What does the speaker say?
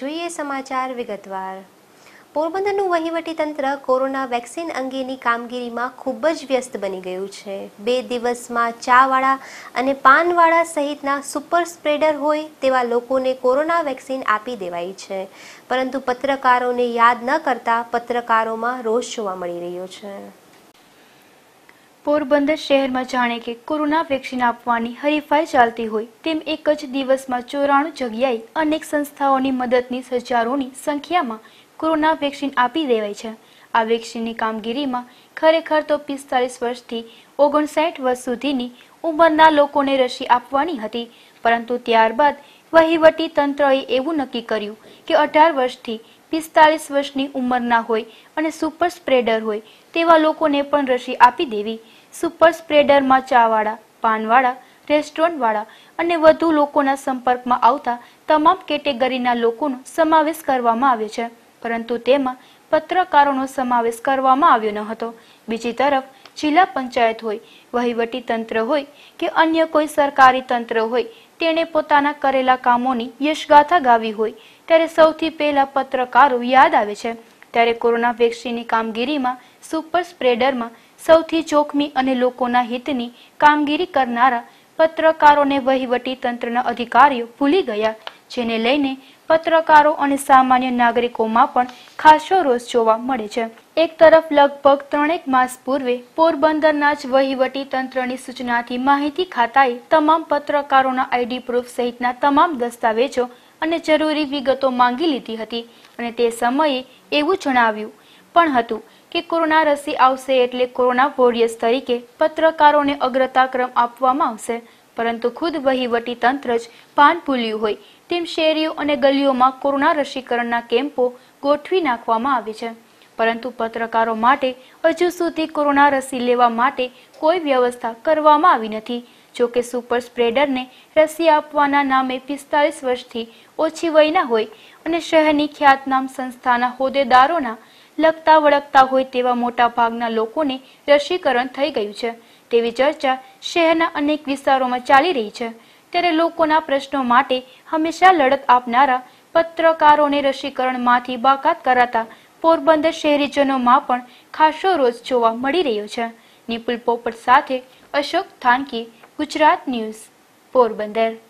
જોઈએ સમાચાર વિગતવાર। પોરબંદરનું વહીવટી તંત્ર કોરોના વેક્સિન અંગેની કામગીરીમાં ખૂબ જ વ્યસ્ત બની ગયું છે। બે દિવસમાં ચાવાળા અને પાનવાળા સહિતના સુપર સ્પ્રેડર હોય તેવા લોકોને કોરોના વેક્સિન આપી દેવાઈ છે, પરંતુ પત્રકારોને યાદ ન કરતા પત્રકારોમાં રોષ જોવા મળી રહ્યો છે। પોરબંદર શહેરમાં જાણે કે કોરોના વેક્સિન આપવાની હરીફાઈ ચાલતી હોય તેમ એક જ દિવસમાં 94 જગ્યાએ અનેક સંસ્થાઓની મદદની હજારોની સંખ્યામાં कोरोना वेक्सिन आपी देवाई छे। आ वेक्सिननी कामगीरीमां खरेखर तो 45 वर्षथी 59 वर्ष सुधीनी उंमरना लोकोने रसी आपवानी हती, परंतु त्यारबाद वहीवटी तंत्रए एवुं नक्की कर्युं के 18 वर्षथी 45 वर्षनी उंमरना होय अने सुपर स्प्रेडर होय तेवा लोकोने पण रसी आपी देवी। सुपर स्प्रेडरमां चावाळा, पानवाळा, रेस्टोरंटवाळा अने वधु लोकोना संपर्कमां आवता तमाम केटेगरीना लोकोनो समावेश करवामां आव्यो छे, परंतु तेमा पत्रकारोनो समावेश करवामां आव्यो न हतो। बीजी तरफ जिला पंचायत होय, वहीवटी तंत्र होय के अन्य कोई सरकारी तंत्र होय तेणे पोताना करेला कामोनी यशगाथा गावी होय त्यारे सौथी पहेला पत्रकारो याद आवे छे। त्यारे कोरोना वेक्सिननी कामगीरीमां सुपर स्प्रेडरमां सौथी जोखमी अने लोकोना हितनी कामगीरी करनारा पत्रकारोने वहीवटी तंत्रना अधिकारीओ भूली गया, जेने लईने पत्रकारों और सामान्य नागरिकों में पण खासो रोष जोवा मळे छे। एक तरफ लगभग 3 मास पूर्वे पोरबंदरना ज वहीवटी तंत्रनी सूचनाथी माहिती खाताए तमाम पत्रकारोना आईडी प्रूफ सहितना तमाम दस्तावेजों अने जरूरी विगतो मांगी लीधी हती अने ते समये एवुं जणाव्युं पण हतुं के कोरोना रसी आवशे एटले कोरोना वोरियर्स तरीके पत्रकारोने अग्रताक्रम आपवामां आवशे, परंतु खुद वहीवटी तंत्र ज पान भूल्युं होय तेम शेरीओ अने गलीओमां कोरोना रसीकरणना केम्पो गोठवी नाखवामां आवे छे, परंतु पत्रकारो माटे हजू सुधी कोरोना रसी लेवा माटे कोई व्यवस्था करवामां आवी नथी। जो के सुपर स्प्रेडरने रसी आपवाना नामे 45 वर्षथी ओछी वयना होय अने शहरनी ख्यातनाम संस्थाना होदेदारोना लगता वळगता होय तेवा मोटा भागना लोकोने रसीकरण थई गयुं छे तेवी चर्चा शहरना अनेक विस्तारोमां चाली रही छे। त्यारे लोकोना प्रश्नो माटे हमेशा लड़त आपनारा पत्रकारोने रसीकरणमांथी बाकात कराता पोरबंदर शहेरीजनोमां पण खासो रोष जोवा मळी रह्यो छे। निपुल पोपट साथे अशोक थानकी, गुजरात न्यूज पोरबंदर।